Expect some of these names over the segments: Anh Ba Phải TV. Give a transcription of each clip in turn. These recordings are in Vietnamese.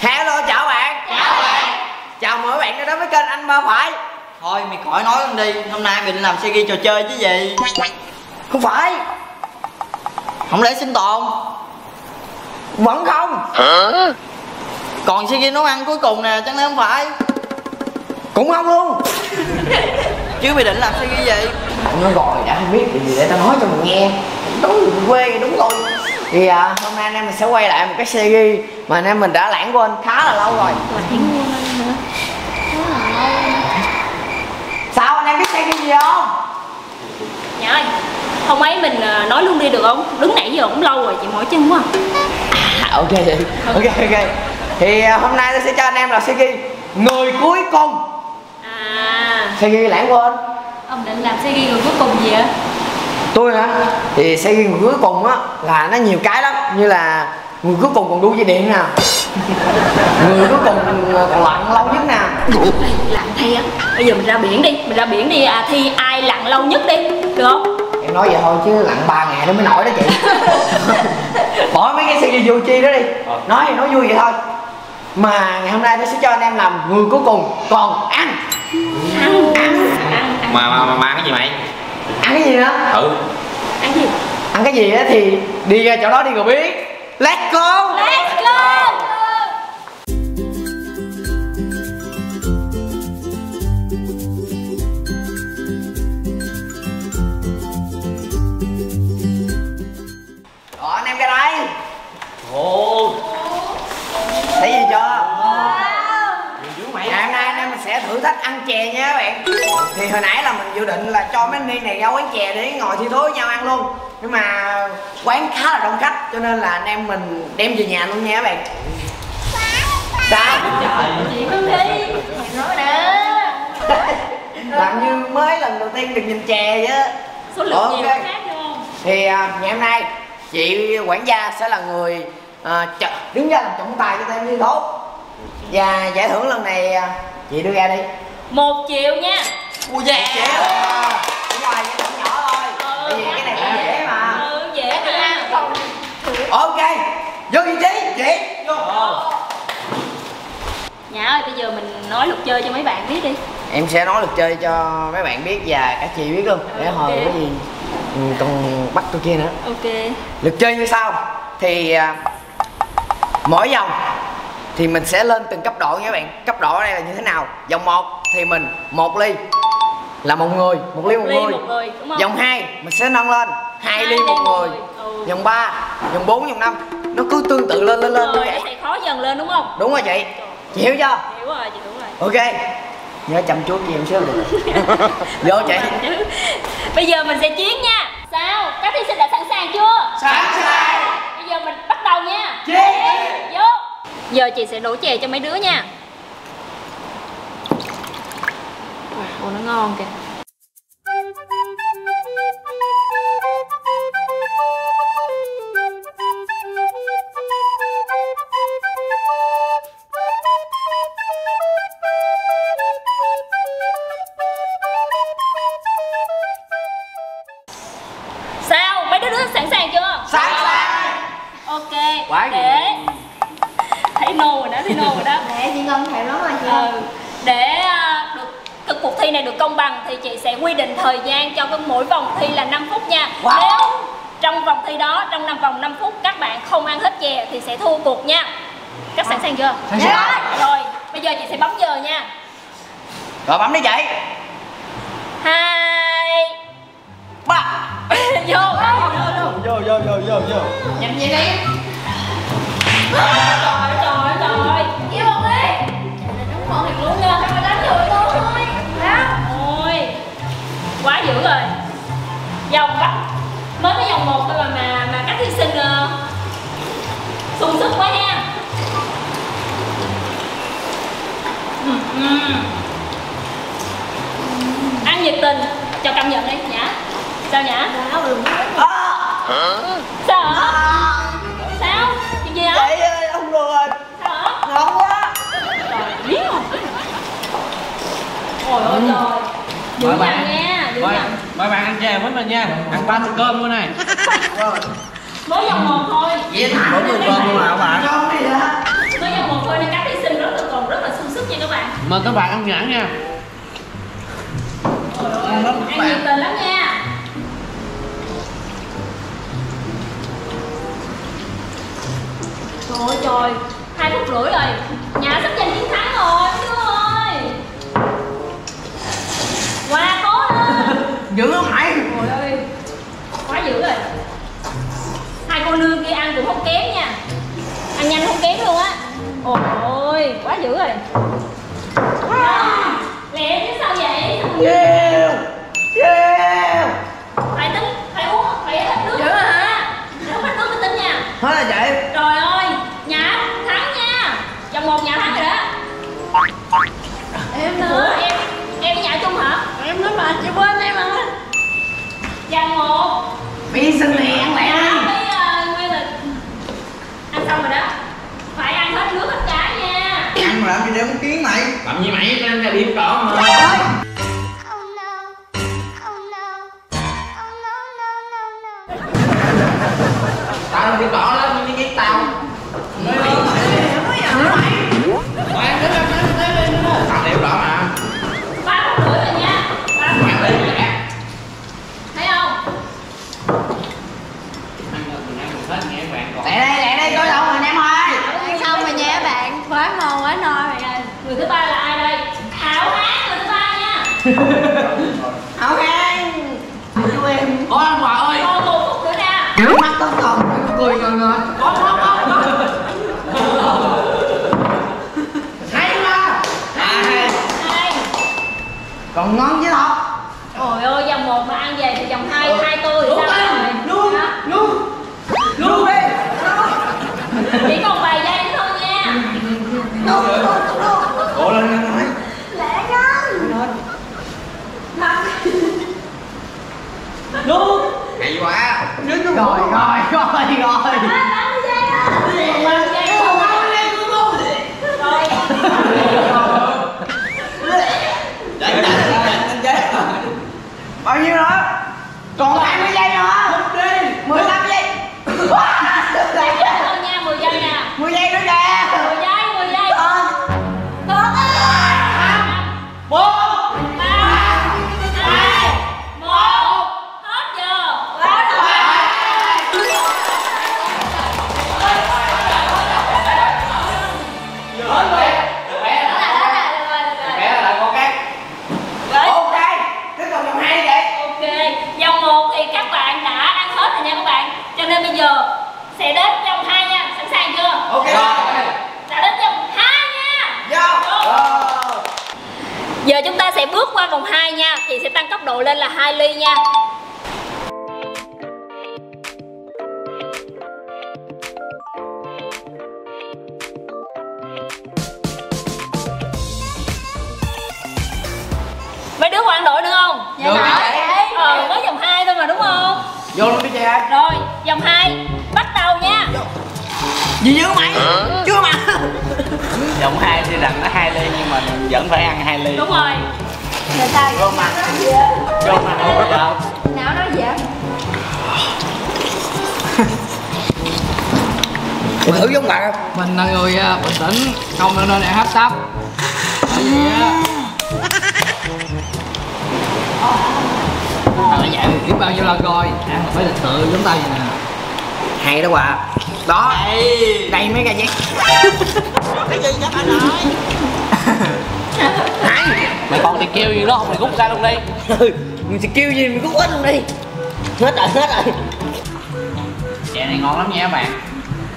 Hello, chào bạn. Chào bạn. Chào mời bạn đã đến với kênh Anh Ba Phải. Thôi mày khỏi nói con đi, hôm nay mình làm series trò chơi chứ gì. Không phải. Không lẽ sinh tồn? Vẫn không. Hả? Còn series nấu ăn cuối cùng nè, chắc là không phải. Cũng không luôn. Chứ mày định làm series gì? Nó rồi đã không biết điều gì để tao nói cho mình nghe. Đúng quê, đúng rồi. Thì hôm nay anh em mình sẽ quay lại một cái series mà anh em mình đã lãng quên khá là lâu rồi. Sao anh em biết series gì không? Dạ, hôm ấy mình nói luôn đi được không? Đứng nãy giờ cũng lâu rồi, chị mỏi chân quá. Ok chị, ok. Thì hôm nay tôi sẽ cho anh em là series Người Cuối Cùng. Series lãng quên. Ông định làm series Người Cuối Cùng gì ạ? Tôi hả? Thì series Người Cuối Cùng á là nó nhiều cái lắm, như là Người Cuối Cùng còn đu dây điện nè, Người Cuối Cùng còn lặn lâu nhất nè. Lặn hay á, bây giờ mình ra biển đi, thi ai lặn lâu nhất đi, được không? Em nói vậy thôi chứ lặn 3 ngày nó mới nổi đó chị. Bỏ mấy cái series vô chi đó đi, nói thì nói vui vậy thôi. Mà ngày hôm nay tôi sẽ cho anh em làm Người Cuối Cùng còn ăn. Mà cái gì mày? Ăn cái gì nữa? Ừ. Ăn gì? Ăn cái gì á thì đi ra chỗ đó đi rồi biết. Let's go. Let's go. Đó anh em ra đây. Ồ. Thấy gì chưa? Ngày hôm nay anh em mình sẽ thử thách ăn chè nha các bạn. Thì hồi nãy là mình dự định là cho mấy anh đi này ra quán chè để ngồi thi thố với nhau ăn luôn. Nhưng mà quán khá là đông khách cho nên là anh em mình đem về nhà luôn nha các bạn. Sao? Chị có đi. Mày nói nữa. Làm như mới lần đầu tiên được nhìn chè chứ. Số lượng okay. Nhiều khác luôn. Thì ngày hôm nay chị quản gia sẽ là người đứng ra làm trọng tài cho tụi em thi thố. Và giải thưởng lần này chị đưa ra đi 1 triệu nha. Ui dạ. 1 triệu Đúng rồi, giải thưởng nhỏ thôi. Bởi vì cái này cũng dễ mà. Dễ mà. Ok, vô vị trí, chị vô. Nhà ơi, bây giờ mình nói luật chơi cho mấy bạn biết đi. Em sẽ nói luật chơi cho mấy bạn biết và cả chị biết luôn. Để hồi có gì còn bắt tôi kia nữa. Ok. Luật chơi như sau. Thì mỗi vòng thì mình sẽ lên từng cấp độ nha các bạn. Cấp độ ở đây là như thế nào? Vòng 1 thì mình 1 ly là 1 người, 1 ly 1 người. Vòng 2 mình sẽ nâng lên 2 ly 1 người. Vòng 3, vòng 4, vòng 5 nó cứ tương tự lên rồi, vậy. Sẽ khó dần lên đúng không? Đúng rồi chị. Chị hiểu chưa? Hiểu rồi, chị hiểu rồi. Ok. Nhớ chăm chút nhiều xíu được. Vô chị. Bây giờ mình sẽ chiến nha. Sao? Các thí sinh đã sẵn sàng chưa? Sẵn sàng. Bây giờ mình bắt đầu nha. Chiến. Vô. Giờ chị sẽ đổ chè cho mấy đứa nha. Ồ, nó ngon kìa. Sao? Mấy đứa sẵn sàng chưa? Sẵn sàng. Ok. Quá để nhiều. Thấy nô rồi đó. Mẹ chị ngon thèm lắm rồi chị. Để được cuộc thi này được công bằng thì chị sẽ quy định thời gian cho mỗi vòng thi là 5 phút nha. Wow. Nếu trong vòng thi đó, trong vòng 5 phút các bạn không ăn hết chè thì sẽ thua cuộc nha. Các sẵn sàng chưa? Sẵn sàng. Rồi, bây giờ chị sẽ bấm giờ nha. Rồi bấm đi chị. 2 3 Vô. Vô. Nhanh vậy đi. Trời ơi. Yêu một đi. Trời ơi, đúng con thiệt luôn nha. Trời đánh người tôi thôi. Ôi, quá dữ rồi. Vòng bắt mới có vòng 1 thôi mà các thí sinh sung sức quá nha. Ăn nhiệt tình. Cho cảm nhận đi Nhã. Sao Nhã? Sao hả? Ôi trời, mời bạn ăn chè với mình nha, ăn 3 tô cơm luôn này. Mới vòng 1 thôi. Mỗi người cơm luôn mà các bạn. Mới vòng 1 thôi. Mời các bạn ăn nhãn nha. Ăn nhiều tình lắm nha. Trời ơi trời, 2 phút rưỡi rồi, nhà sắp giành chiến thắng rồi chứ ơi. Qua cố lên. Dữ không Hải? Trời ơi, quá dữ rồi. Hai cô nương kia ăn cũng không kém nha, ăn nhanh không kém luôn á. Ôi ôi, quá dữ rồi. Lẹ chứ sao vậy? Nhiều, nhiều. Phải tính, phải uống, phải ít nước. Dữ hả? Để không ít nước mới tính nha. Thế là vậy. Trời ơi, nhà thắng nha. Chồng một nhà thắng rồi đó. Em nữa. Em với nhà chung hả? Em nói mà chị quên em hả? Chồng một. Bi xin lẹ ăn lẹ. Làm gì để uống kiến mày? Làm gì mày? Tao ra điểm cỏ mà. Tao làm điểm cỏ lắm, nhưng cái tao. Mày mày tao điểm cỏ mà. 3 phút rưỡi rồi nha. 3 phút rưỡi. Thấy không? Lẹ đây coi đâu rồi em ơi. Ăn xong rồi nha bạn. Quá ngon quá no. Người thứ ba là ai đây? Hảo Hán, người thứ ba nha. Hảo Hán chú em. Ủa ông Hòa ơi, còn 1 phút nữa nè. Mắt con còn cười còn rồi. Hay quá. Hay. Còn ngon chứ không? Trời ơi, dòng 1 mà ăn về thì dòng 2, 2 tôi thì sao? Luôn đi. Chỉ còn vài giây nữa thôi nha. Ủa lên lên nói. Lẹ nhanh. Đúng. Hay quá. Rồi rồi. Bao nhiêu nữa? Còn 20 giây nữa. Đi. 15 giây. Thôi nha, 10 giây nè. 10 giây nữa nè. 10 giây. 4, 3, 2, 1. Hết giờ. Quá rồi. Hết rồi. Giờ chúng ta sẽ bước qua vòng 2 nha, thì sẽ tăng cấp độ lên là 2 ly nha. Mấy đứa còn đội nữa không? Dạ đội. Mới vòng 2 thôi mà đúng không? Vô luôn đi chị. Rồi, vòng 2 bắt đầu nha. Gì dữ mày? Chưa mà. Vòng 2 thì rằng nó 2 ly nhưng mà mình vẫn phải ăn 2 ly. Đúng rồi. Người ta vô mặt. Vô mặt đâu. Não nó vậy? Thử giống bạn không? Mình là người bình tĩnh, không nên ăn hết sắp. Bởi vì á. Tao đã dạy biết bao nhiêu lần rồi. Ăn phải lịch sự giống tao vậy nè. Hay đó quà. Đó. Đây mấy cái gì? Cái gì chắc anh nói. Mày còn thì kêu gì đó không mày rút ra luôn đi. Mình sẽ kêu gì mình rút hết luôn đi. Hết rồi. Chè này ngon lắm nha các bạn.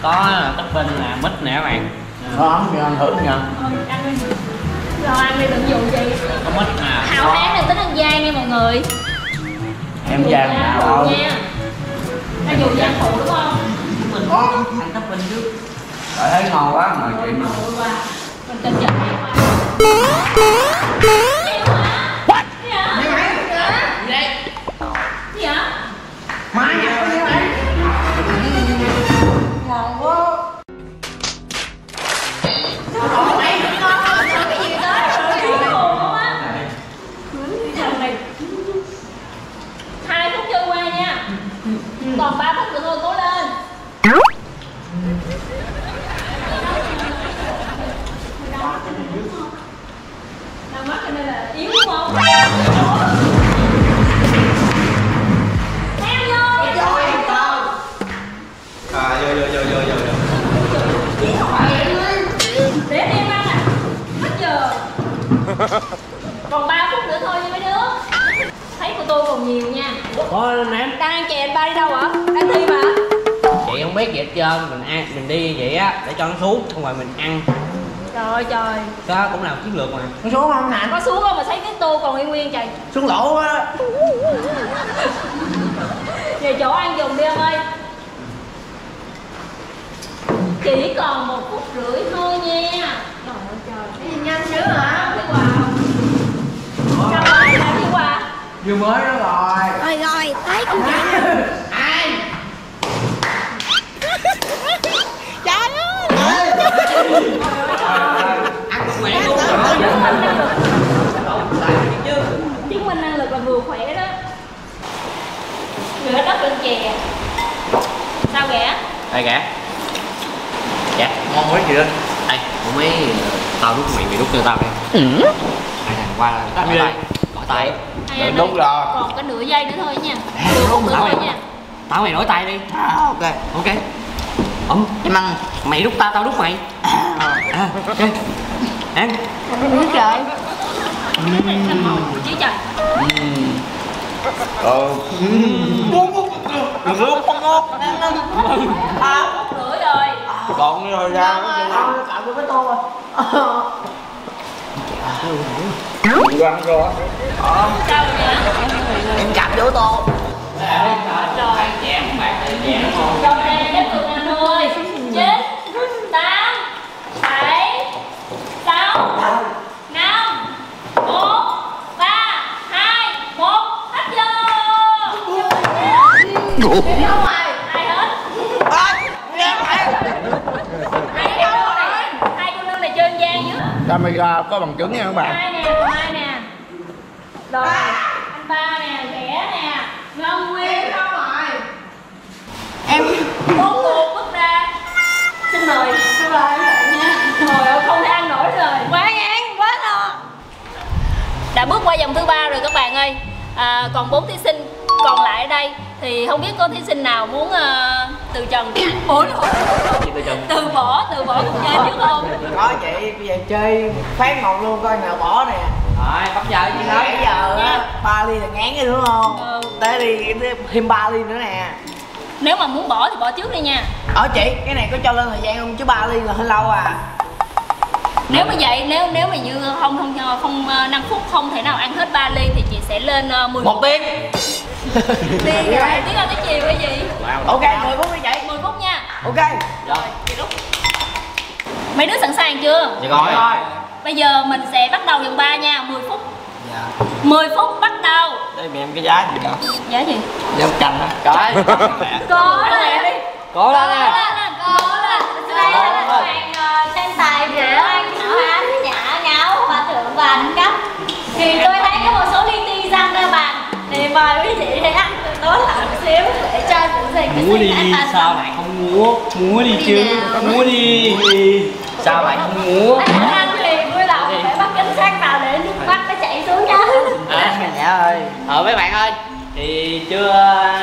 Có topping là mít nè các bạn. Ngon lắm, ăn thử nha. Rồi ăn đi đừng dùng gì. Có mít nè. Hảo Hán này tính ăn gian nha mọi người. Em gian nào nha. Ăn dùng gian phụ đúng không? Mình có ăn topping trước. Trời thấy ngon quá mời chị mà. Mình tin nhận em quá. What? Gì vậy? Gì vậy? Má nhập cái gì vậy? Ngon quá. Ngon quá. Cái gì tới? Cái 2 phút chưa qua nha. Còn 3 phút nữa thôi cố lên. nhiều nha. Ôi nè, đang chị anh ba đi đâu hả? Đang đi mà. Chị không biết gì hết trơn, mình đi vậy á để cho nó xuống, không rồi mình ăn. Trời trời. Đó cũng là một chiến lược mà. Có xuống không nè? Có xuống không mà thấy cái tô còn nguyên trời. Xuống lỗ á. Về chỗ ăn dùng đi em ơi. Chỉ còn 1 phút rưỡi thôi nha. Trời ơi trời. Cái gì nhanh dữ hả? Cái quà. Trời ơi là cái quà. Vừa mới đó rồi. Rồi rồi, tới cũng vậy. Ai? Trời ơi. Ăn một mẹ luôn rồi. Chứng minh năng lực là vừa khỏe đó. Rửa đất lên chè. Sao ghẻ? Ai ghẻ? Dạ, ngon quá chị ơi. Đây, một mấy tao đút mày đút cho tao đây. Hai thằng qua tao tay. Đổi tay. Đúng rồi. Còn có nửa giây nữa thôi nha. Đúng rồi nha. Tao mày đổi tay đi. À, ok. Ok. Ủm, em ăn. Mày đút tao, tao đút mày. À, ok. Ăn. Đúng trời. Chứ trời. Còn rồi ra cạo cái tô rồi. Ăn rồi. Sao vậy? Em cạp vô tô. Trời chém mày chém con. Trong đây chắc được 10, 9, 8, 7, 6, 5, 4, 3, 2, 1 hết chưa? Không ai. Ai hết? Camera có bằng chứng nha các bạn. Hai nè, hai nè. Rồi, anh ba nè, rẻ nè, Ngân Nguyên đâu rồi? Em muốn cuộc bước ra. Xin mời, xin mời anh nha. Trời ơi, không thể ăn nổi rồi. Quá ngán, quá lo. Đã bước qua vòng thứ 3 rồi các bạn ơi. À, còn 4 thí sinh còn lại ở đây thì không biết có thí sinh nào muốn từ trần từ bỏ cuộc chơi trước không? Có chị, bây giờ chơi phát một luôn coi nào bỏ nè. Rồi bắt giờ chị nói bây giờ á 3 ly là ngán rồi đúng không? Ừ. Tới đi thêm 3 ly nữa nè. Nếu mà muốn bỏ thì bỏ trước đi nha. Ở chị cái này có cho lên thời gian không chứ 3 ly là hơi lâu à. Nếu mà vậy nếu mà như không 5 phút không thể nào ăn hết 3 ly thì chị sẽ lên 1 tiếng. Đi rồi, tiếng đâu tới chiều hay gì? Ok, 10 phút đi chị. 10 phút nha. Ok. Rồi, chị đúc. Mấy đứa sẵn sàng chưa? Dạ rồi. Bây giờ mình sẽ bắt đầu vòng 3 nha, 10 phút. Dạ. 10 phút bắt đầu. Đây mẹ em cái giá gì đó. Giá gì? Giá cành á. Trời. Cố lên đi. Cố lên nè. Cố lên. Đây là bạn tranh tài giữa anh Hảo Nhã Ngáo và Thượng và Anh Cấp. Thì tôi thấy có một số liên ti răng ra bàn. Thì mời quý vị hãy ăn từ tối lại một xíu để cho sự gì cái gì ăn ăn sao lại không múa? Múa đi chứ, múa đi. Sao lại không múa? Anh ăn thì vui lòng phải bắt cảnh sát vào để nước mắt nó chảy xuống nha. Dạ ơi. Ờ mấy bạn ơi, thì chưa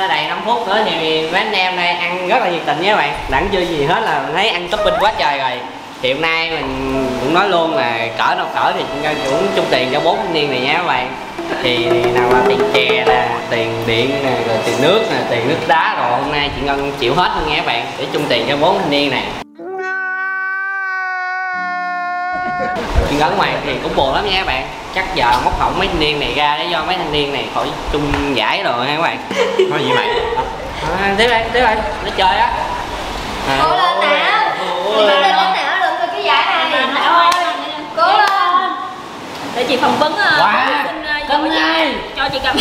đầy 5 phút nữa thì mấy anh em này ăn rất là nhiệt tình nha các bạn. Đẳng chưa gì hết là mình thấy ăn topping quá trời rồi. Thì hôm nay mình cũng nói luôn là cỡ nào cỡ thì cũng chung tiền cho 4 thanh niên này nha các bạn. Thì nào là tiền chè nè, tiền điện nè, rồi tiền nước nè, tiền nước đá rồi hôm nay chị Ngân chịu hết luôn nghe bạn để chung tiền cho 4 thanh niên nè. Chị Ngân ngoài thì cũng buồn lắm nha các bạn. Chắc giờ móc hỏng mấy thanh niên này ra để do mấy thanh niên này khỏi chung giải rồi nha các bạn. Nói gì mày? À, tiếp đây, nó chơi á. Cố lên nào. Cố lên nào, đừng có cái giải này. Cố lên. Để chị phỏng vấn. Quá. Cầm này cho chị cầm.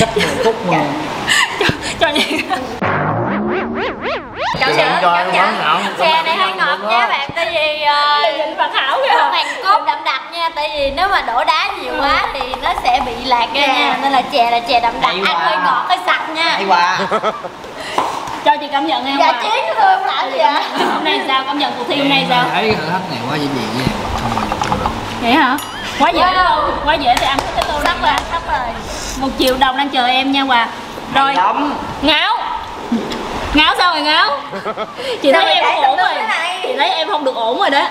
Chắc là phút mà. Cho chị. Cho xe này hơi ngọt nha bạn, tại vì bạn Hảo kìa. Bạn cốt đậm đặc nha, tại vì nếu mà đổ đá nhiều quá thì nó sẽ bị lạc ra nha, nên là chè đậm đặc, ăn hơi ngọt hơi sặc nha. Cho chị cảm nhận em. Dạ chiến thôi không làm gì ạ. Hôm nay sao cảm nhận cuộc thi hôm nay sao? Thấy thử thách này quá dễ dàng không bao giờ thua được. Vậy hả? Quá dễ wow. Quá dễ thì ăn cái tô đất là sắp rồi. 1 triệu đồng đang chờ em nha Hòa. Rồi Ngáo. Ngáo sao rồi Ngáo? Chị thấy em không ổn rồi. Chị thấy em không được ổn rồi đó.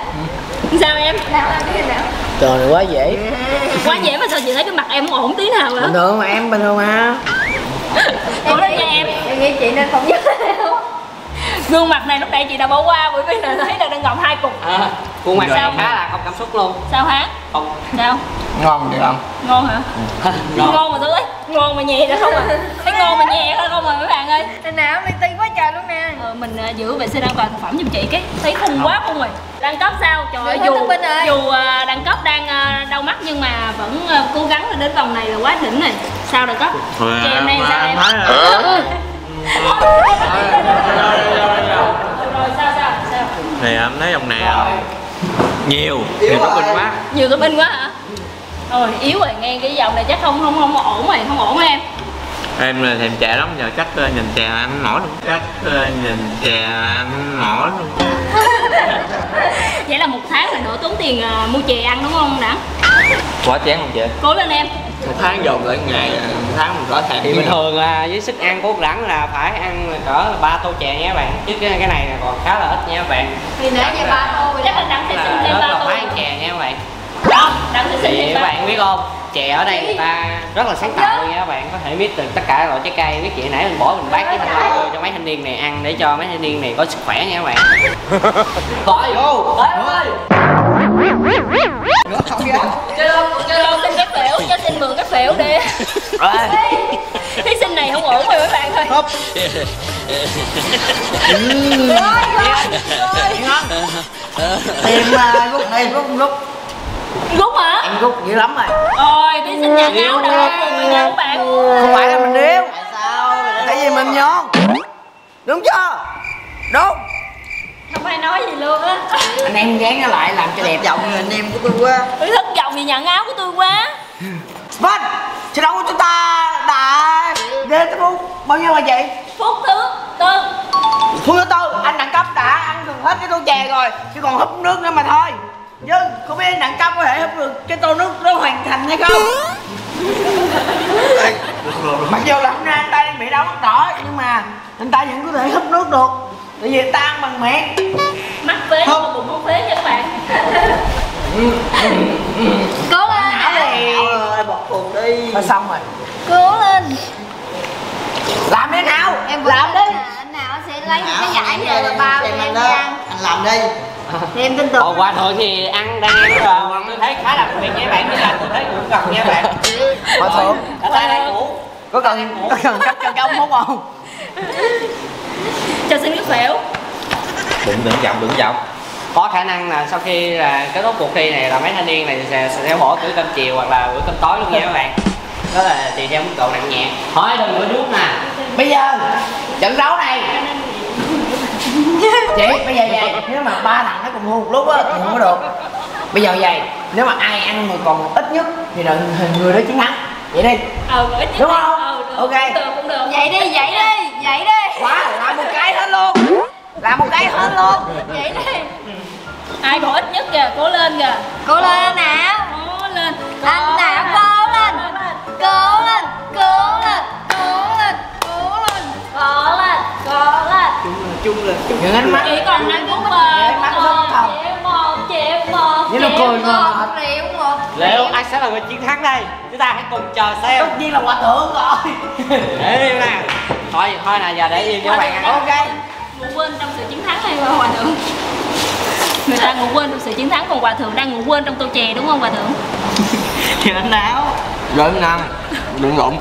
Sao em? Nào, nào, nào. Trời này quá dễ. Quá dễ mà sao chị thấy cái mặt em không ổn tí nào hả? Bình thường mà em, bình thường mà. Ủa đó nha em. Em nghĩ chị nên không nhớ theo. Gương mặt này lúc nãy chị đã bỏ qua bởi vì là thấy là đang gọng hai cục. À, khuôn mặt sao khá là không cảm xúc luôn. Sao hả? Không. Sao? Ngon được không? Ngon hả? Ừ. Ngon mà tôi ấy. Ngon mà nhẹ ra không à? Thấy ngon mà nhẹ ra không à mấy bạn ơi. Tình nào đi ti quá trời luôn nè. Mình giữ vệ sinh an toàn thực phẩm giùm chị cái. Thấy khùng quá không rồi. Đẳng cấp sao? Trời ơi, dù đẳng cấp đang đau mắt nhưng mà vẫn cố gắng là đến vòng này là quá đỉnh này. Sao đẳng cấp? Cho em đây sao em? Rồi sao? Thì em thấy dòng này nhiều cái bình quá. Nhiều cái bình quá hả? Rồi yếu rồi, nghe cái giọng này chắc không ổn rồi, không ổn em. Em là thèm chè lắm, giờ chắc nhìn chè anh nổi luôn. Chắc nhìn chè anh nổi luôn. Vậy là 1 tháng mình đỡ tốn tiền mua chè ăn đúng không Đẳng? Quá chán không chị? Cố lên em. 1 tháng dồn lại ngày, 1 tháng mình có thể. Bình thường là với sức ăn của Đẳng là phải ăn cỡ 3 tô chè nha các bạn. Chứ cái này là còn khá là ít nha các bạn. Thì nãy giờ 3 tô chắc là Đẳng sẽ xin thêm 3 tô ăn chè nha các bạn. Đó, Đẳng sẽ xin thêm 3 tô. Các bạn biết không? Chè ở đây người ta rất là sáng tạo luôn nha các bạn, có thể biết từ tất cả loại trái cây. Biết chị nãy mình bỏ mình bán cái thanh long cho mấy thanh niên này ăn để cho mấy thanh niên này có sức khỏe nha các bạn. Thôi vô, tới ơi. Nữa không kìa. Cho xin cái phễu, cho xin mượn cái phễu đi. Thí sinh này không ổn rồi các bạn ơi. Húp. Tìm lúc rút hả? Em rút dữ lắm rồi. Ôi, thí sinh nhà nhau đâu các bạn. Không phải là mình điếu. Tại sao? Tại vì mình nhon. Đúng chưa? Đúng. Không ai nói gì luôn á. Anh em gán nó lại làm cho đẹp. Giọng anh em của tôi quá. Tôi thất vọng vì nhận áo của tôi quá. Vâng, trận đấu của chúng ta đã đến tới phút bao nhiêu rồi chị? Phút thứ 4. Phút thứ 4, anh Đẳng Cấp đã ăn được hết cái tô chè rồi, chỉ còn húp nước nữa mà thôi. Nhưng không biết Đẳng Cấp có thể húp được cái tô nước nó hoàn thành hay không? Mặc dù là hôm nay anh ta đang bị đau mắt đỏ nhưng mà anh ta vẫn có thể húp nước được. Tại vì anh ta ăn bằng miệng. Mắt phế mà bụng không phế nha các bạn. Cố lên. Ơi bọt cuồng đi. Thôi xong rồi. Cố lên. Làm đi nào. Em làm đi. Anh nào sẽ lấy cái giải này là bao em đi ăn. Anh làm đi. Thì em tin tưởng. Hồi qua thôi thì ăn đang ăn rồi, mình thấy khá là đặc biệt nha bạn, như là tôi thấy cũng cần nha bạn. Hồi thường ở tay đang ngủ. Có cần em ngủ? Có cần cắt chân cong không? Cho xin cái phễu. Đừng giọng. Có khả năng là sau khi là kết thúc cuộc thi này là mấy thanh niên này sẽ bỏ bữa cơm chiều hoặc là bữa cơm tối luôn nha các bạn. Đó là tùy theo mức độ nặng nhẹ. Hỏi đừng có nuốt nè. Bây giờ trận đấu này chị bây giờ vậy, nếu mà 3 thằng nó cùng hôn một lúc á thì không có được. Bây giờ vậy, nếu mà ai ăn mà còn ít nhất thì là người đó chiến thắng. Vậy đi. Đúng không? Ok. Cũng được. Vậy đi. Quá, làm một cái hết luôn. Vậy đi. Ai còn ít nhất kìa, cố lên kìa. Cố lên nào. Cố lên. Anh nào cố lên. Cố lên. Những ánh mắt. Chỉ còn 5 phút 1 triệu 1. Những nụ cười ngọt. Liệu ai sẽ là người chiến thắng đây? Chúng ta hãy cùng chờ xem. Tất nhiên là Hòa Thượng rồi. Để đi nè. Thôi nè, giờ để yên cho bạn ăn. Ok. Ngủ quên trong sự chiến thắng hay không Hòa Thượng? Người ta ngủ quên trong sự chiến thắng, còn Hòa Thượng đang ngủ quên trong tô chè đúng không Hòa Thượng? Chị đánh đáo. Rồi nè, đừng lộn.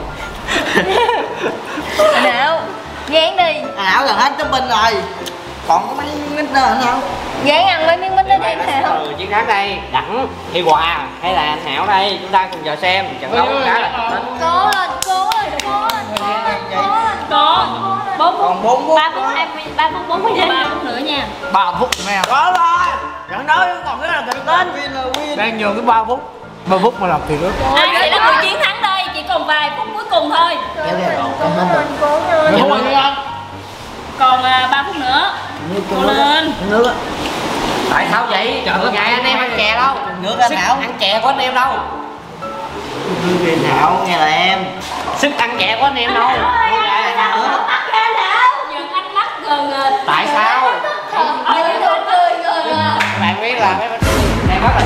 Nào, gán đi. Ảo gần hết trong bình rồi. Còn có mấy miếng nữa không? Gán ăn mấy miếng bánh đó đi nào. Từ chiến thắng đây, Đẳng, Thi Hòa hay là anh Hảo đây, chúng ta cùng chờ xem trận đấu của cá là. Cố lên. 4 phút, 3 phút, 4 phút nữa nha. 3 phút nè. Có rồi. Trận đấu còn rất là kịch tính. Đang nhường cái 3 phút mà làm thì nữa. Ai sẽ là người chiến thắng đây, chỉ còn vài phút cuối cùng thôi. Còn 3 phút nữa. Cố lên. Nước. Tại sao vậy? Trời ơi, ngày anh em ăn chè đâu? Nước anh Hảo ăn chè của anh em đâu? Hảo nghe là em. Sức ăn chè của anh em đâu? Tại sao? Các bạn biết là mấy bánh này rất là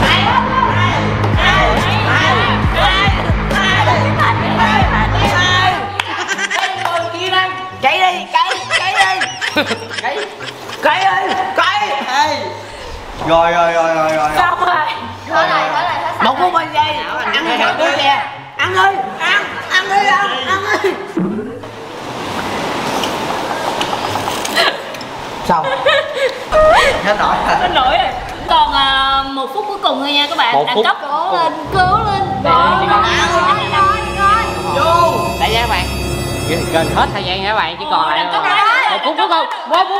Cái ơi, cái. Rồi. Xong rồi. Thôi này. Một phút bên đây. Ăn đi cả đứa kìa. Ăn đi. Ăn đi. Xong. Hết nổi rồi. Còn một phút cuối cùng thôi nha các bạn. Đã cấp cố lên. Rồi. Đại gia các bạn. Gần hết thời gian nha các bạn, chỉ còn lại một phút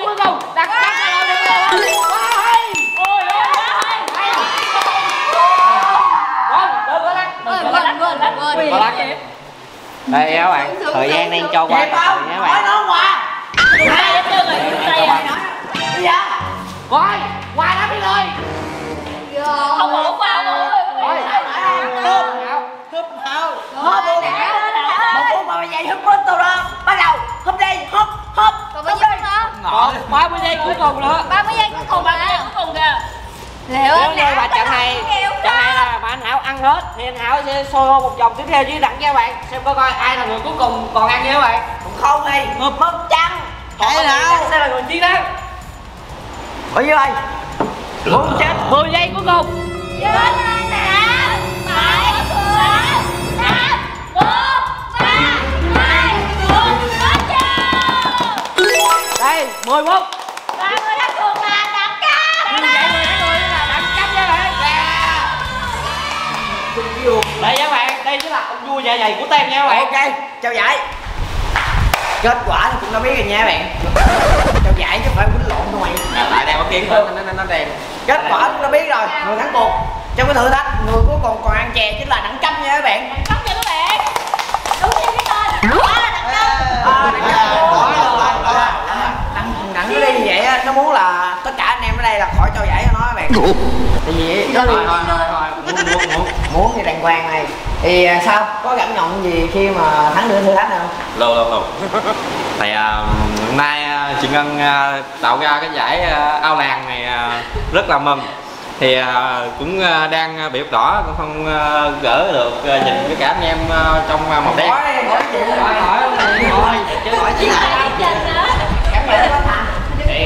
cuối cùng. Đây các bạn, thời gian đang cho qua các bạn. Rồi, qua đó đi rồi. Không bỏ qua luôn. Còn 30 giây cuối cùng nữa. 30 giây cuối cùng kìa. Liệu nếu như mà trận này là mà anh Hảo ăn hết thì anh Hảo sẽ xôi hô một vòng tiếp theo dưới đặng nha các bạn. Xem coi ai là người cuối cùng còn ăn nha các bạn. Cũng không đi, ngược mất trắng. Thế nào sẽ là người chiến thắng. Bây giờ ơi. 10 giây cuối cùng. Đây, 10 phút. Và người thắng cuộc là đẳng cấp. Như vậy người thắng cuộc là đẳng cấp nha bạn. Đây các bạn, đây chính là ông vua dạ dày của team nha các bạn. Ok, trao giải. Kết quả thì cũng đã biết rồi nha các bạn. Trao giải chứ không phải quýnh lộn thôi mày. Tại đây có kiến hơn nên nó đèn. Kết quả cũng đã biết rồi, người thắng cuộc. Trong cái thử thách, người cuối cùng còn ăn chè chính là đẳng cấp nha các bạn. Đẳng cấp nha các bạn. Đúng như cái tên. Nó muốn là tất cả anh em ở đây là khỏi trao giải cho nó các bạn. Tại vì muốn thì đàng hoàng này. Thì sao? Có cảm nhận gì khi mà thắng được thử thách này không? Lâu. Thì hôm nay chị Ngân tạo ra cái giải ao làng này rất là mừng. Thì cũng đang bị ốc đỏ cũng không gỡ được nhìn với cả anh em trong màu đen. Hỏi chứ hỏi chị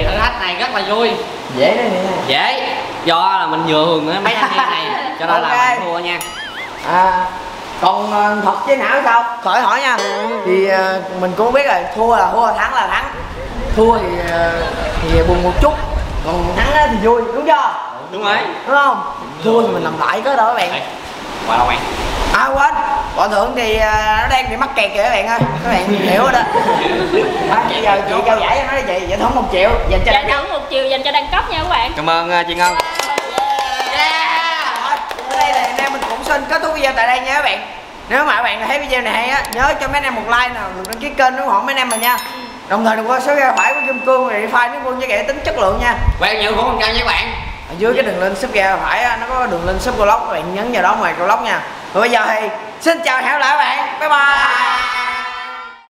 thử thách này rất là vui, dễ đấy nè, dễ do là mình vừa hưởng mấy anh em này cho nên là mình thua nha. Còn thật chứ não sao khỏi hỏi nha. Thì mình cũng biết rồi, thua là thắng là thắng, thua thì buồn một chút, còn thắng thì vui, đúng chưa? Đúng rồi, đúng không? Thua thì mình làm lại có đâu các bạn. Qua đâu em? Quên, bọn thưởng thì nó đang bị mắc kẹt kìa các bạn ơi, các bạn hiểu rồi đó. Giờ chị trao giải cho nó đi chị, giải thưởng 1 triệu dành cho đẳng cấp. Thưởng 1 triệu dành cho đẳng cấp nha các bạn. Cảm ơn chị Ngân. Ở đây là nay mình cũng xin kết thúc video tại đây nha các bạn. Nếu mà các bạn thấy video này hay á, nhớ cho mấy anh em một like nào, đừng đăng ký kênh ủng hộ mấy anh em mình nha. Đồng thời đừng quên số ra phải của Kim Cương để file nó luôn cho kẻ tính chất lượng nha. Quan nhiều của mình nha các bạn. Ở dưới cái đường link subscribe phải nó có đường link subscribe các bạn nhấn vào đó ngoài câu lóc nha. Rồi bây giờ thì xin chào hẹn gặp lại các bạn. Bye bye.